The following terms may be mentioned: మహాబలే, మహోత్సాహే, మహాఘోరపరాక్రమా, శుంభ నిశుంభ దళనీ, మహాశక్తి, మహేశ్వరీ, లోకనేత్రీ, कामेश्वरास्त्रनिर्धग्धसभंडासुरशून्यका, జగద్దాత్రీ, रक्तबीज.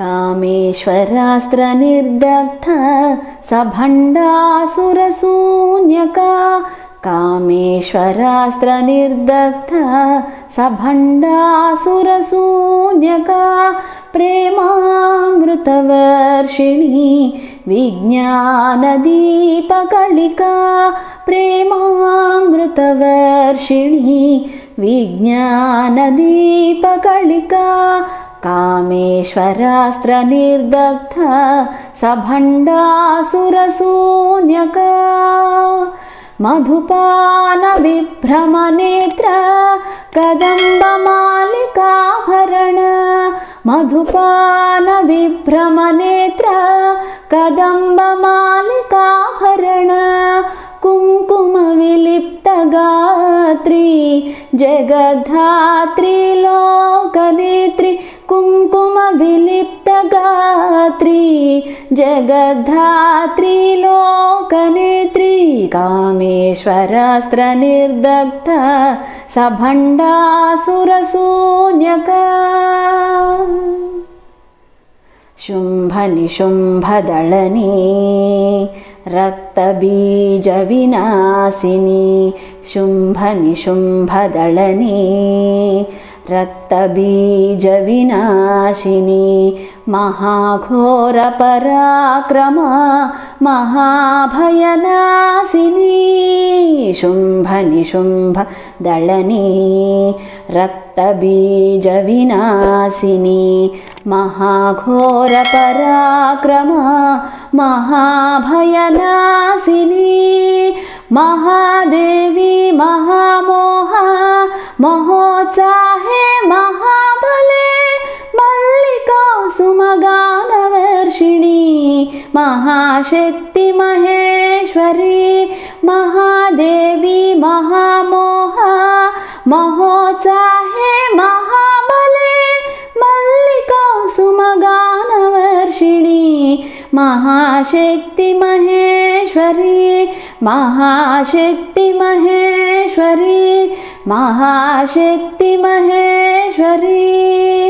कामेश्वरास्त्रनिर्धग्धसभंडासुरशून्यका कामेश्वरास्त्रनिर्धग्धसभंडासुरशून्यका प्रेमामृतवर्षिणी विज्ञान दीपकళికా प्रेमामृतवर्षिणी विज्ञान दीपकళికా कामेश्वरास्त्रनिर्धग्धसभंडासुरशून्यका मधुपान विभ्रमनेत्र कदंबमालिकाभरण मधुपान विभ्रमनेत्र कदंबमालिकाभरण कुंकुम विलिप्त गात्री जगद्धात्री लोकनेत्री कुंकुम विलिप्त गात्री जगद्धात्री लोकनेत्री कामेश्वरास्त्रनिर्धग्धसभंडासुरशून्यका शुंभ निशुंभ दलनी रक्तबीज विनाशिनी शुंभ निशुंभ दलनी रक्तबीज विनाशिनी महाघोरपराक्रमा महाभय नाशिनी शुंभ निशुंभ दलनी रक्तबीज विनाशिनी महाघोरपराक्रमा महाभय नाशिनी महादेवीमहामोहा महोत्साहे महाबले मल्लिकासुमगानवर्षिणी महाशक्ति महेश्वरी महादेवीमहामोहा महोत्साहे महाबले मल्लिकासुमगानवर्षिणी महाशक्ति महेश्वरी महाशक्ति महेश्वरी महाशक्ति महेश्वरी।